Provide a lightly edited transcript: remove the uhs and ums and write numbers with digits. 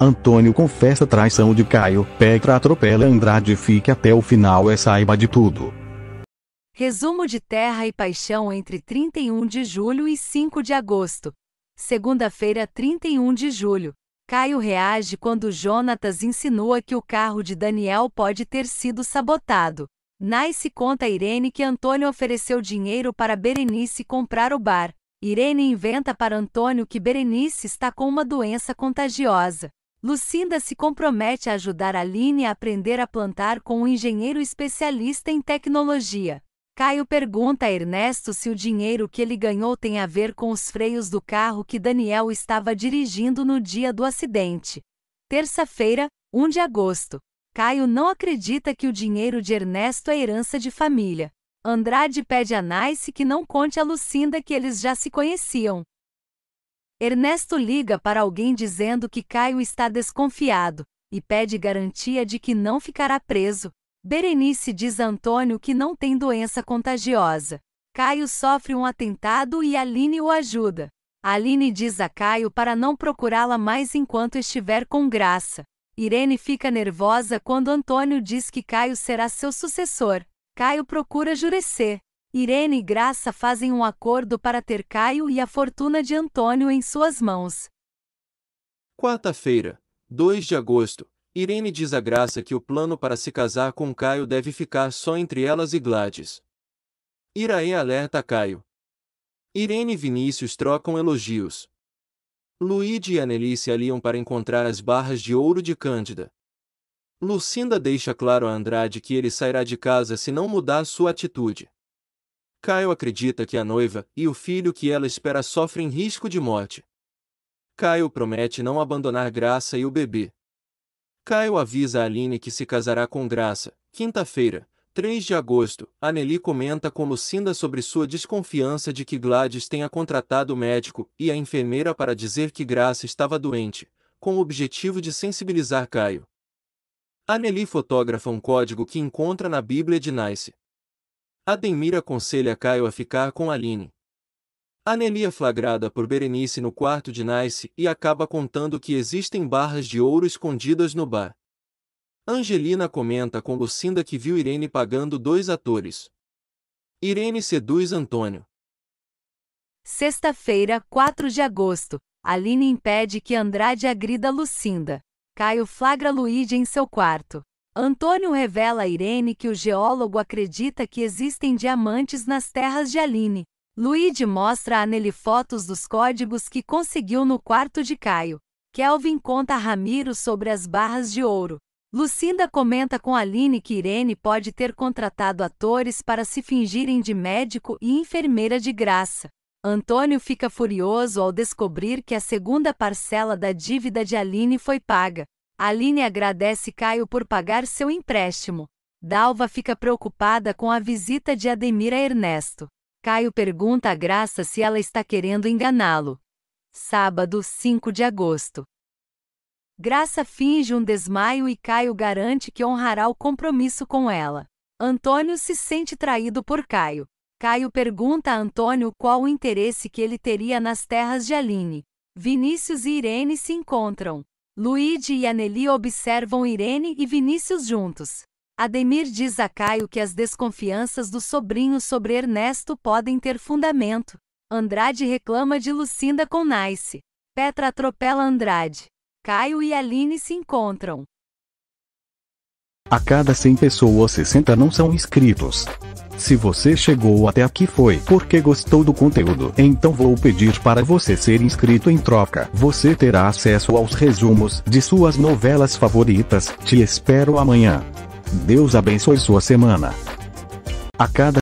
Antônio confessa a traição de Caio, Petra atropela Andrade e fica até o final e saiba de tudo. Resumo de Terra e Paixão entre 31 de julho e 5 de agosto. Segunda-feira, 31 de julho. Caio reage quando Jônatas insinua que o carro de Daniel pode ter sido sabotado. Nice conta a Irene que Antônio ofereceu dinheiro para Berenice comprar o bar. Irene inventa para Antônio que Berenice está com uma doença contagiosa. Lucinda se compromete a ajudar Aline a aprender a plantar com um engenheiro especialista em tecnologia. Caio pergunta a Ernesto se o dinheiro que ele ganhou tem a ver com os freios do carro que Daniel estava dirigindo no dia do acidente. Terça-feira, 1 de agosto. Caio não acredita que o dinheiro de Ernesto é herança de família. Andrade pede a Nice que não conte a Lucinda que eles já se conheciam. Ernesto liga para alguém dizendo que Caio está desconfiado e pede garantia de que não ficará preso. Berenice diz a Antônio que não tem doença contagiosa. Caio sofre um atentado e Aline o ajuda. Aline diz a Caio para não procurá-la mais enquanto estiver com Graça. Irene fica nervosa quando Antônio diz que Caio será seu sucessor. Caio procura Jurecê. Irene e Graça fazem um acordo para ter Caio e a fortuna de Antônio em suas mãos. Quarta-feira, 2 de agosto, Irene diz a Graça que o plano para se casar com Caio deve ficar só entre elas e Gladys. Iraê alerta Caio. Irene e Vinícius trocam elogios. Luigi e Anely se aliam para encontrar as barras de ouro de Cândida. Lucinda deixa claro a Andrade que ele sairá de casa se não mudar sua atitude. Caio acredita que a noiva e o filho que ela espera sofrem risco de morte. Caio promete não abandonar Graça e o bebê. Caio avisa a Aline que se casará com Graça. Quinta-feira, 3 de agosto, Anely comenta com Lucinda sobre sua desconfiança de que Gladys tenha contratado o médico e a enfermeira para dizer que Graça estava doente, com o objetivo de sensibilizar Caio. Anely fotografa um código que encontra na Bíblia de Nice. Ademir aconselha Caio a ficar com Aline. Anely é flagrada por Berenice no quarto de Nice e acaba contando que existem barras de ouro escondidas no bar. Angelina comenta com Lucinda que viu Irene pagando 2 atores. Irene seduz Antônio. Sexta-feira, 4 de agosto. Aline impede que Andrade agrida Lucinda. Caio flagra Luigi em seu quarto. Antônio revela a Irene que o geólogo acredita que existem diamantes nas terras de Aline. Luigi mostra a Anely fotos dos códigos que conseguiu no quarto de Caio. Kelvin conta a Ramiro sobre as barras de ouro. Lucinda comenta com Aline que Irene pode ter contratado atores para se fingirem de médico e enfermeira de Graça. Antônio fica furioso ao descobrir que a segunda parcela da dívida de Aline foi paga. Aline agradece Caio por pagar seu empréstimo. Dalva fica preocupada com a visita de Ademir a Ernesto. Caio pergunta a Graça se ela está querendo enganá-lo. Sábado, 5 de agosto. Graça finge um desmaio e Caio garante que honrará o compromisso com ela. Antônio se sente traído por Caio. Caio pergunta a Antônio qual o interesse que ele teria nas terras de Aline. Vinícius e Irene se encontram. Luigi e Anely observam Irene e Vinícius juntos. Ademir diz a Caio que as desconfianças do sobrinho sobre Ernesto podem ter fundamento. Andrade reclama de Lucinda com Nice. Petra atropela Andrade. Caio e Aline se encontram. A cada 100 pessoas, 60 não são inscritos. Se você chegou até aqui foi porque gostou do conteúdo, então vou pedir para você ser inscrito em troca. Você terá acesso aos resumos de suas novelas favoritas. Te espero amanhã. Deus abençoe sua semana. A cada